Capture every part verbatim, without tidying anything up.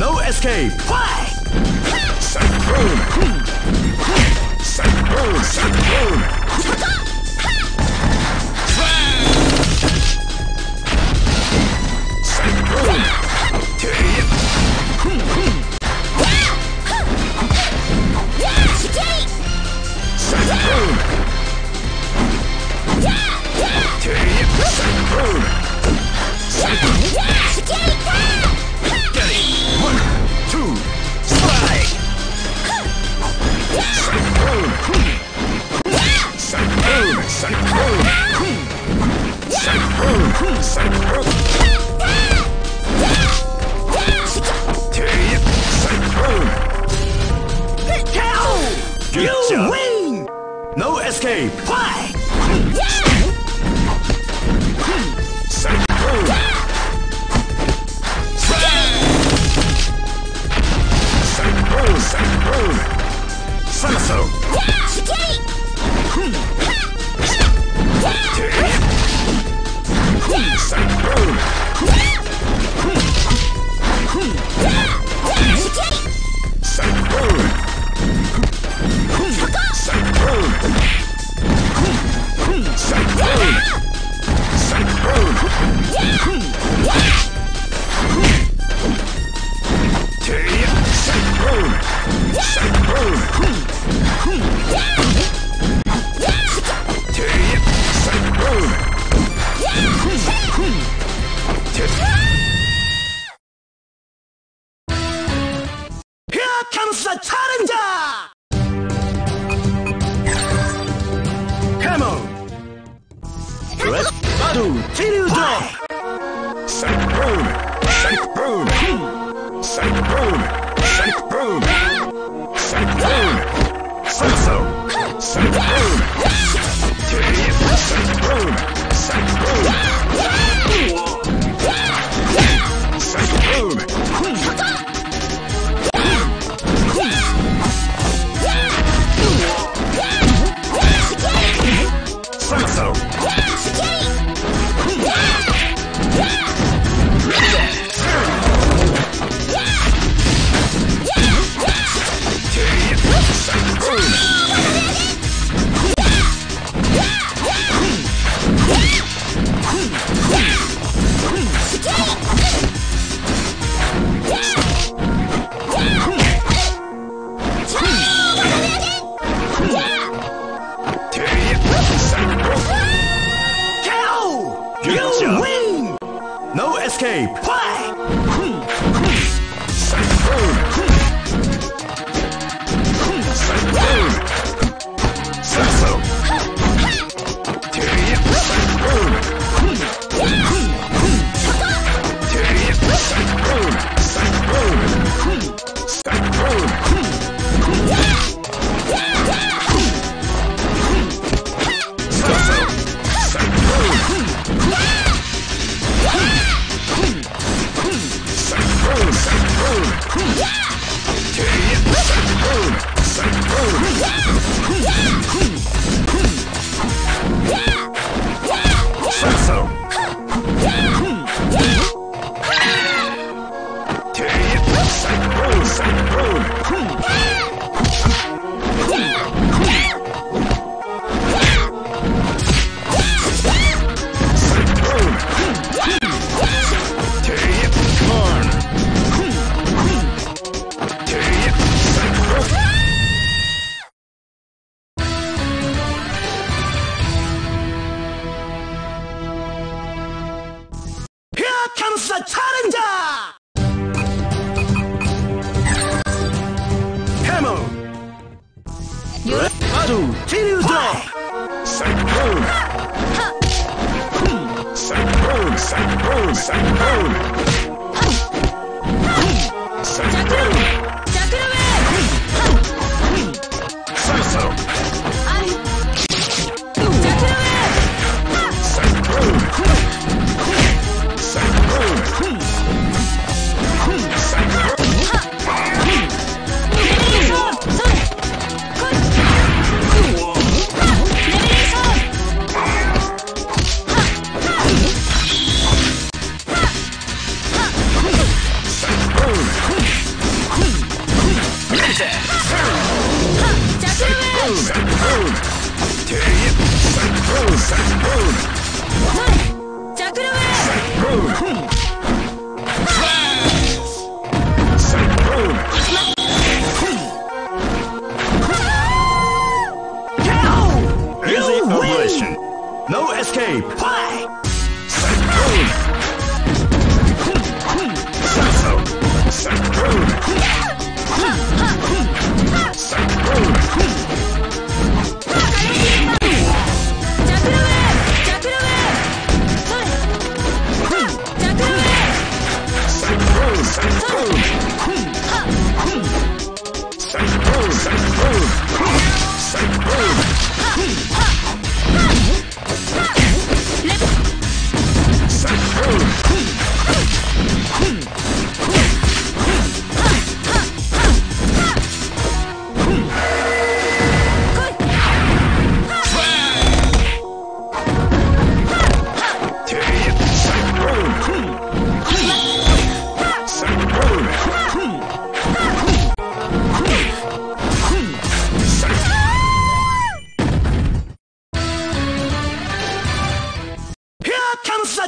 No escape. Cyclone. Cyclone. Cyclone. Cyclone. Cyclone. Cyclone. Cyclone. You win! No escape! Why? Somersault! Yeah! She did it! Hmm! Yeah! Yeah! Yeah! Tip Cyclone! Yeah! Here comes the challenger! Come on! Red Battle till you die! Cyclone! Cyclone! Cyclone! Cyclone! Cyclone! Somersault! Cyclone! Cyclone! Cyclone! Cyclone! Escape! Come on.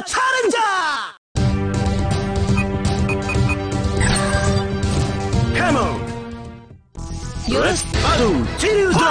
챌린저! 해머 요스 바로 지류도 홈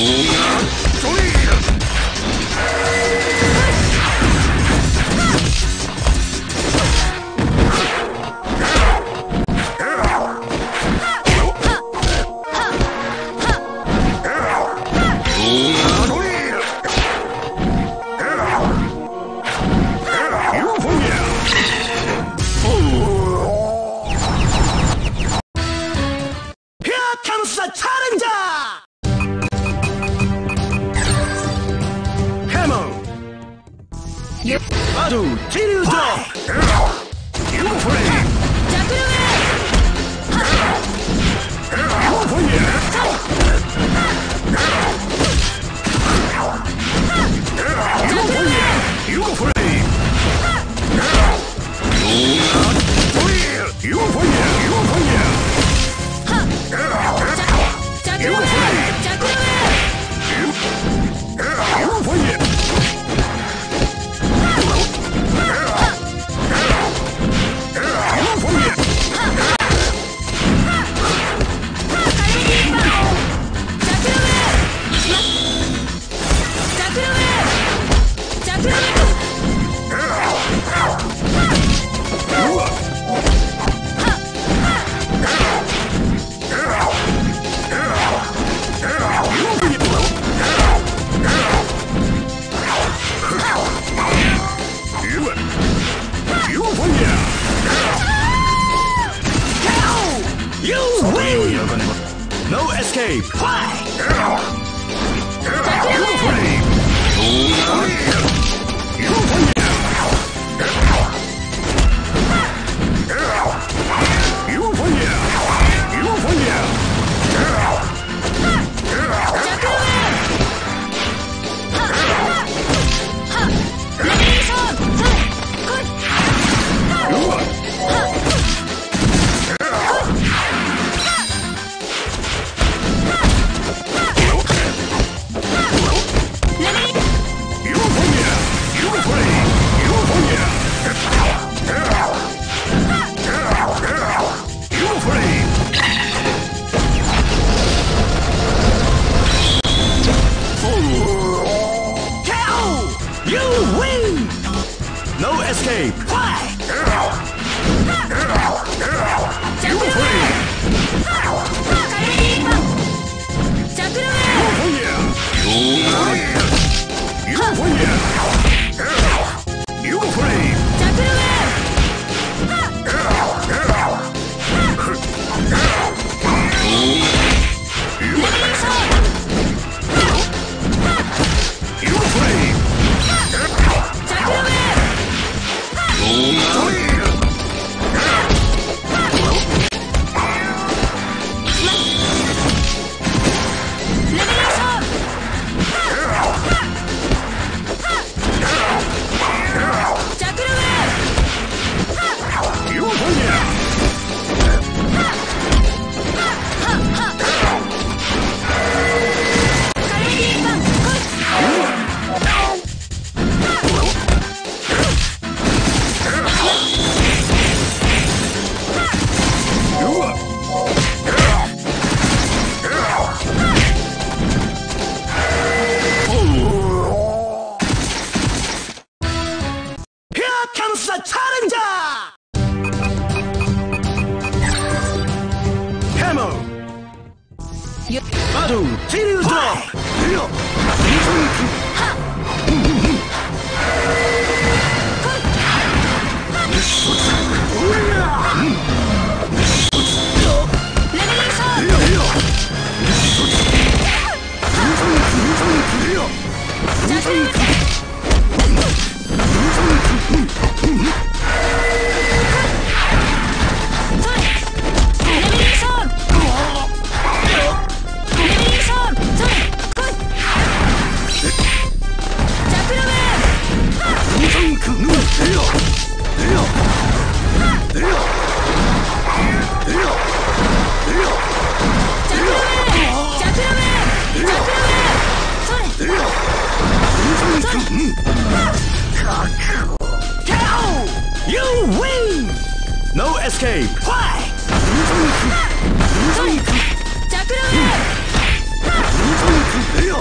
자, 그러면!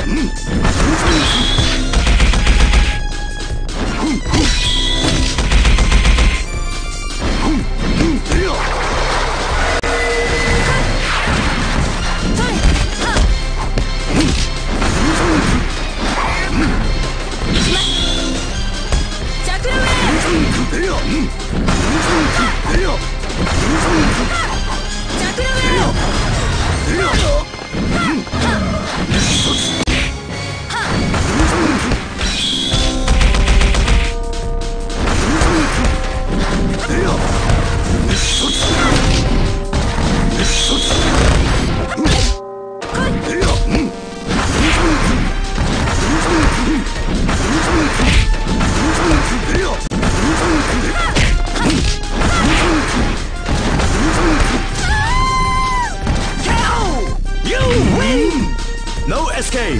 에스케이.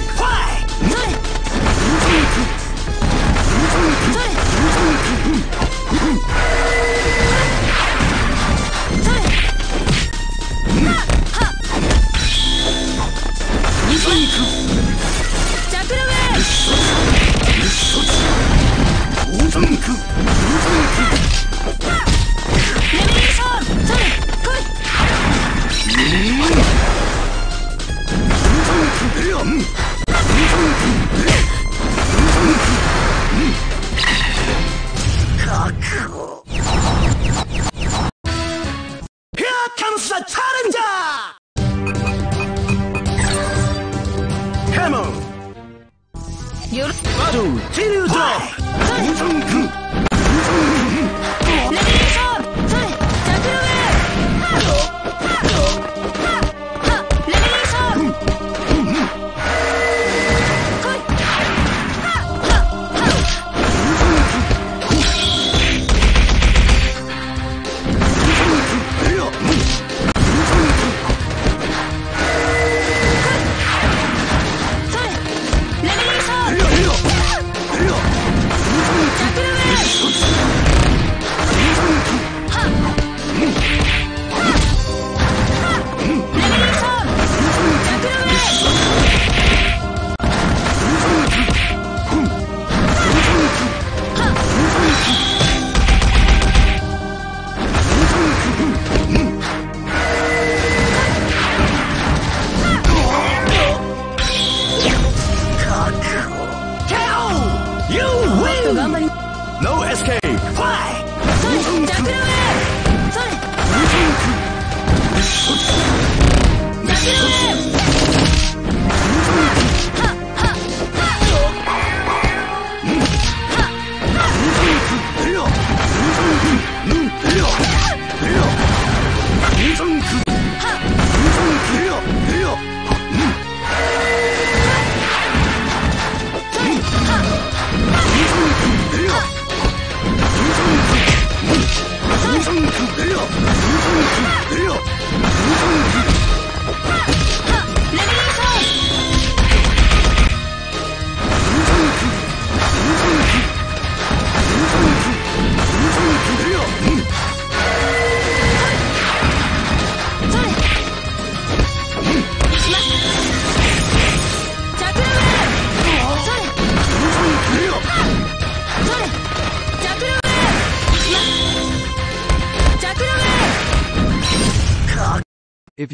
If